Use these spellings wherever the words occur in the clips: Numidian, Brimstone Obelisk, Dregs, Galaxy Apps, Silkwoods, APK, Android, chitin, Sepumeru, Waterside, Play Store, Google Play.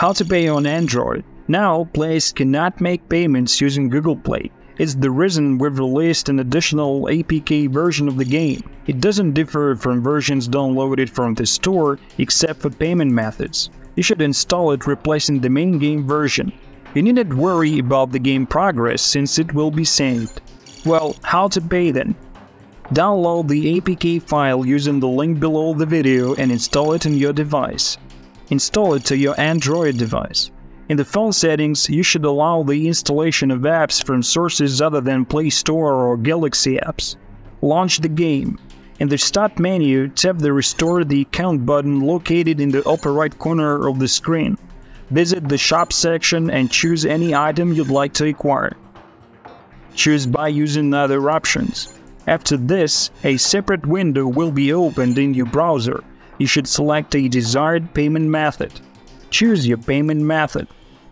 How to pay on Android. Now, Plays cannot make payments using Google Play. It's the reason we've released an additional APK version of the game. It doesn't differ from versions downloaded from the store, except for payment methods. You should install it replacing the main game version. You needn't worry about the game progress since it will be saved. Well, how to pay then? Download the APK file using the link below the video and install it on your device. Install it to your Android device. In the phone settings, you should allow the installation of apps from sources other than Play Store or Galaxy Apps. Launch the game. In the Start menu, tap the Restore the Account button located in the upper right corner of the screen. Visit the Shop section and choose any item you'd like to acquire. Choose Buy using other options. After this, a separate window will be opened in your browser. You should select a desired payment method. Choose your payment method.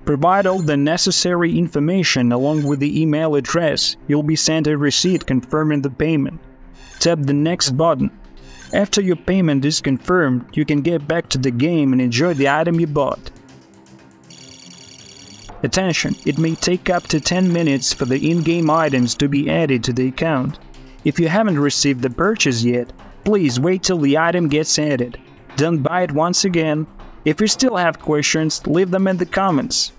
Provide all the necessary information along with the email address. You'll be sent a receipt confirming the payment. Tap the Next button. After your payment is confirmed, you can get back to the game and enjoy the item you bought. Attention! It may take up to 10 minutes for the in-game items to be added to the account. If you haven't received the purchase yet, please wait till the item gets added. Don't buy it once again. If you still have questions, leave them in the comments.